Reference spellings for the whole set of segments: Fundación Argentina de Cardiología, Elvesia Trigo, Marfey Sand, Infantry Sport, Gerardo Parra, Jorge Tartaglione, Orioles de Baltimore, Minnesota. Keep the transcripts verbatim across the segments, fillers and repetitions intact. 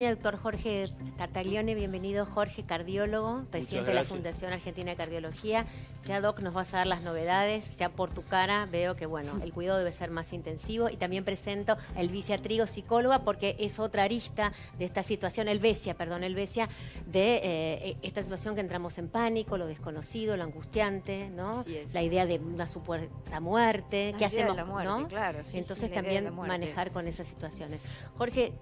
Doctor Jorge Tartaglione, bienvenido. Jorge, cardiólogo, presidente de la Fundación Argentina de Cardiología. Ya, Doc, nos vas a dar las novedades. Ya por tu cara veo que, bueno, el cuidado debe ser más intensivo. Y también presento a Elvesia Trigo, psicóloga, porque es otra arista de esta situación, Elvesia, perdón, Elvesia, de eh, esta situación que entramos en pánico, lo desconocido, lo angustiante, ¿no? La idea de una supuesta muerte. La ¿Qué idea hacemos? De la muerte, ¿no? Claro, sí, Entonces sí, también manejar con esas situaciones. Jorge,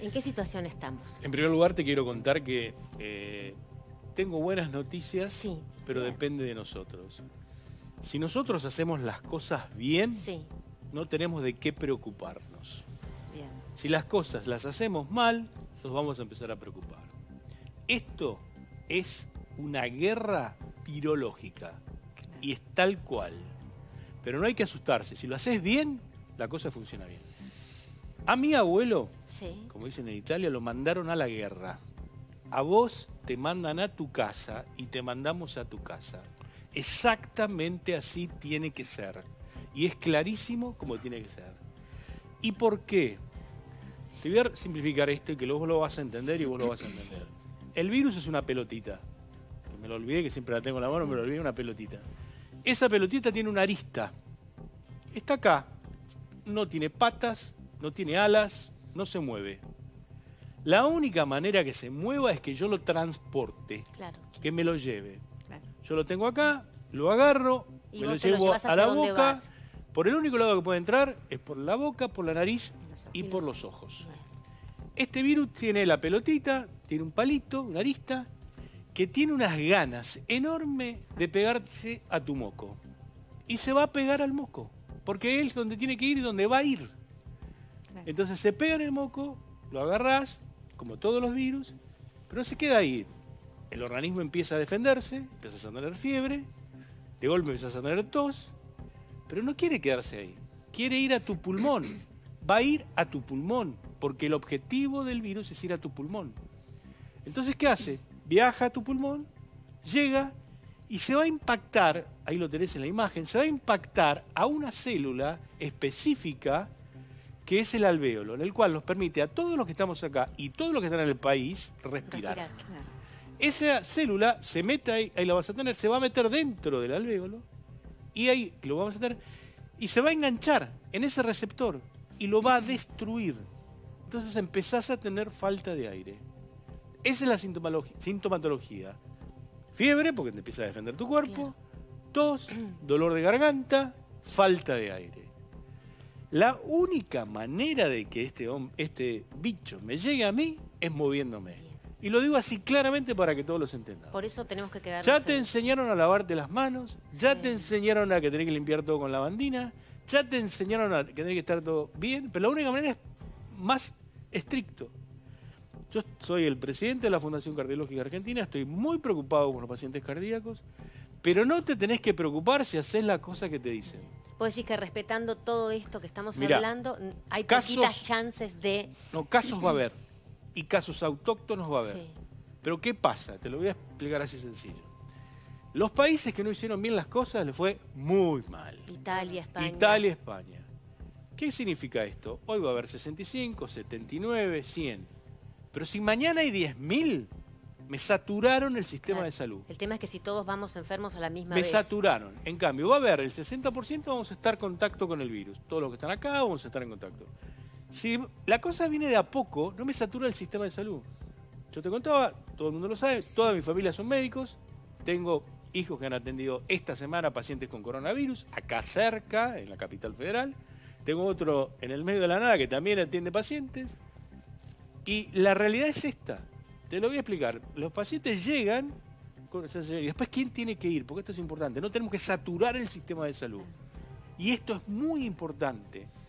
¿en qué situación estamos? En primer lugar, te quiero contar que eh, tengo buenas noticias, sí, pero bien. Depende de nosotros. Si nosotros hacemos las cosas bien, sí, no tenemos de qué preocuparnos. Bien. Si las cosas las hacemos mal, nos vamos a empezar a preocupar. Esto es una guerra virológica, claro, y es tal cual. Pero no hay que asustarse. Si lo haces bien, la cosa funciona bien. A mi abuelo, sí, como dicen en Italia, lo mandaron a la guerra. A vos te mandan a tu casa y te mandamos a tu casa. Exactamente así tiene que ser. Y es clarísimo como tiene que ser. ¿Y por qué? Te voy a simplificar esto y que vos lo vas a entender y vos lo vas a entender. El virus es una pelotita. Me lo olvidé, que siempre la tengo en la mano, me lo olvidé, una pelotita. Esa pelotita tiene una arista. Está acá. No tiene patas, no tiene alas, no se mueve. La única manera que se mueva es que yo lo transporte, claro, que me lo lleve. Claro. Yo lo tengo acá, lo agarro, me lo llevo a la boca. Por el único lado que puede entrar es por la boca, por la nariz y por los ojos. Este virus tiene la pelotita, tiene un palito, una arista, que tiene unas ganas enormes de pegarse a tu moco. Y se va a pegar al moco, porque es donde tiene que ir y donde va a ir. Entonces se pega en el moco, lo agarrás, como todos los virus, pero no se queda ahí. El organismo empieza a defenderse, empiezas a tener fiebre, de golpe empiezas a tener tos, pero no quiere quedarse ahí. Quiere ir a tu pulmón, va a ir a tu pulmón, porque el objetivo del virus es ir a tu pulmón. Entonces, ¿qué hace? Viaja a tu pulmón, llega y se va a impactar, ahí lo tenés en la imagen, se va a impactar a una célula específica que es el alvéolo, en el cual nos permite a todos los que estamos acá y todos los que están en el país respirar. respirar claro. Esa célula se mete ahí, ahí la vas a tener, se va a meter dentro del alvéolo y ahí lo vamos a tener y se va a enganchar en ese receptor y lo va a destruir. Entonces empezás a tener falta de aire. Esa es la sintomatología. Fiebre, porque te empieza a defender tu cuerpo, claro, tos, dolor de garganta, falta de aire. La única manera de que este, este bicho me llegue a mí es moviéndome. Y lo digo así claramente para que todos los entendan. Por eso tenemos que quedarnos. Ya te en... enseñaron a lavarte las manos, ya sí, te enseñaron a que tenés que limpiar todo con lavandina, ya te enseñaron a que tenés que estar todo bien, pero la única manera es más estricto. Yo soy el presidente de la Fundación Cardiológica Argentina, estoy muy preocupado con los pacientes cardíacos, pero no te tenés que preocupar si haces la cosa que te dicen. ¿Puedes decir que respetando todo esto que estamos, mirá, hablando, hay casos, poquitas chances de...? No, casos va a haber. Y casos autóctonos va a haber. Sí. Pero ¿qué pasa? Te lo voy a explicar así sencillo. Los países que no hicieron bien las cosas les fue muy mal. Italia, España. Italia, España. ¿Qué significa esto? Hoy va a haber sesenta y cinco, setenta y nueve, cien. Pero si mañana hay diez mil... Me saturaron el sistema, claro, de salud. El tema es que si todos vamos enfermos a la misma Me vez. Me saturaron. En cambio, va a haber el sesenta por ciento, vamos a estar en contacto con el virus. Todos los que están acá vamos a estar en contacto. Si la cosa viene de a poco, no me satura el sistema de salud. Yo te contaba, todo el mundo lo sabe, sí, toda mi familia son médicos. Tengo hijos que han atendido esta semana pacientes con coronavirus, acá cerca, en la capital federal. Tengo otro en el medio de la nada que también atiende pacientes. Y la realidad es esta. Te lo voy a explicar. Los pacientes llegan con esa señal. Y después, ¿quién tiene que ir? Porque esto es importante. No tenemos que saturar el sistema de salud. Y esto es muy importante.